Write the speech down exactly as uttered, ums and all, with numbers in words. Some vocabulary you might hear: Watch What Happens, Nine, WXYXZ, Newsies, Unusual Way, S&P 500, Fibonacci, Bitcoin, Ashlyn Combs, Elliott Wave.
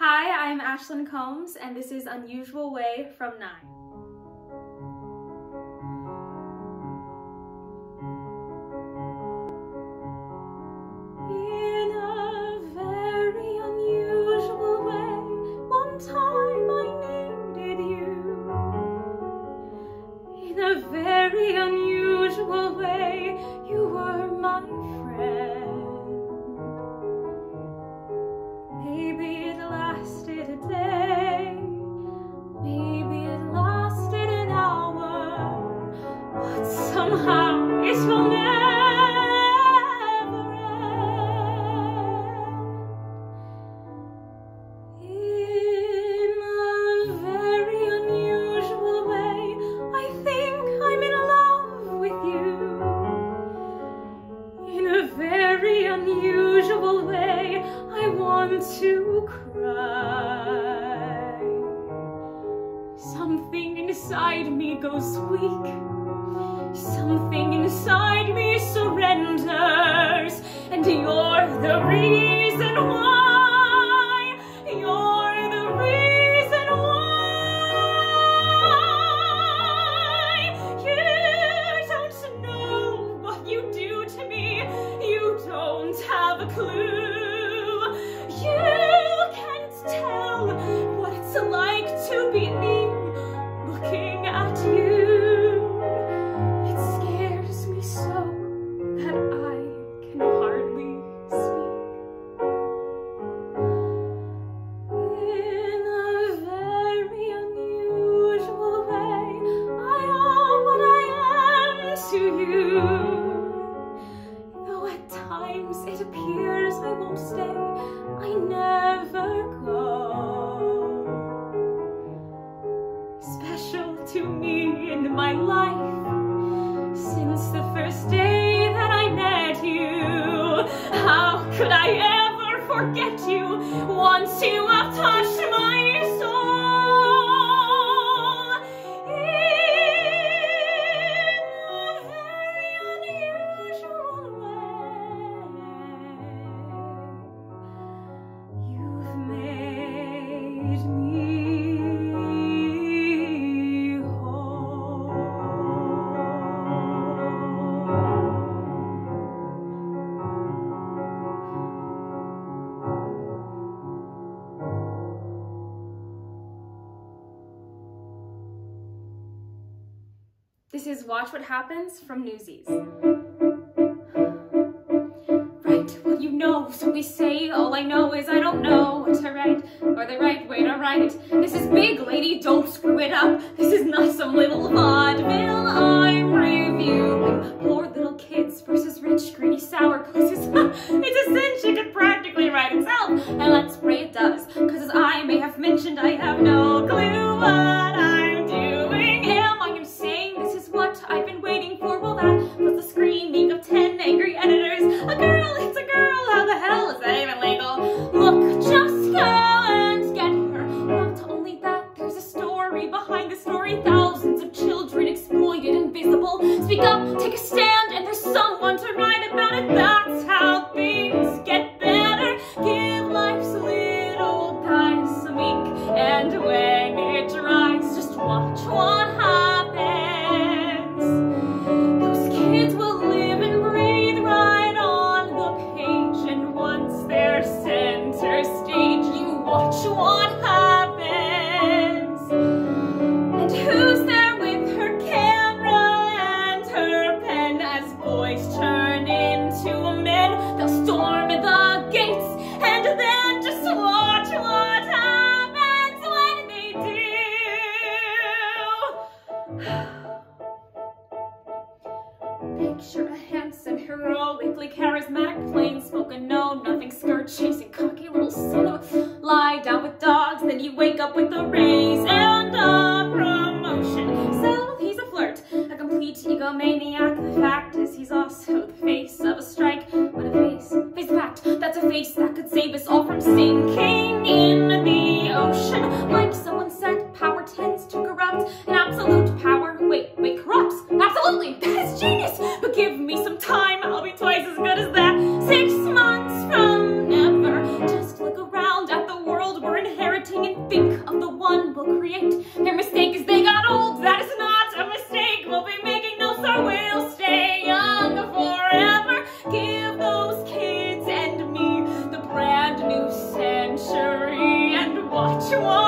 Hi, I'm Ashlyn Combs, and this is Unusual Way from Nine. In a very unusual way, one time I needed you. In a very unusual way, you were my friend. Lasted a day, maybe it lasted an hour, but somehow it will never end. In a very unusual way, I think I'm in love with you. In a very unusual way, I want to cry. Something inside me goes weak. Something inside me surrenders. And you're the reason why. You're the reason why. You don't know what you do to me. You don't have a clue. It appears I won't stay, I never go. Special to me in my life, since the first day that I met you. How could I ever forget you once you have touched my soul? This is Watch What Happens from Newsies. Write what you know, so we say, all I know is I don't know what to write, or the right way to write. This is big, lady, don't screw it up. This is not some little vaudeville I'm reviewing. Poor little kids versus rich, greedy, sour places. It's a cinch, it could practically write itself. And let's pray it does, because as I may have mentioned, I have no clue what I'm doing. Am I insane? What I've been waiting for, well that was the screaming of ten angry editors. A girl, it's a girl, how the hell is that even legal? Look, just go and get her. Not only that, there's a story behind the story. Thousands of children exploited, invisible. Speak up, take a stand, and there's someone to write about it. That's how things get better. Give life's little guys some ink, and when it dries, just watch what happens. Watch what happens. And who's there with her camera and her pen as boys turn into men? They'll storm the gates and then just watch what happens when they do. Picture a handsome, heroically charismatic, plain spoken, no nothing skirt chasing cocky little son of a. Lie down with dogs, then you wake up with a raise and a promotion. So he's a flirt, a complete egomaniac. The fact is he's also the face of a strike. What a face, face the fact, that's a face that could save us all from sinking in the ocean. Like someone said, power tends to corrupt, and absolute power, wait, wait, corrupts. Absolutely, that is genius, but give me some time, I'll be twice as good as that. Six months from now. We're in Watch What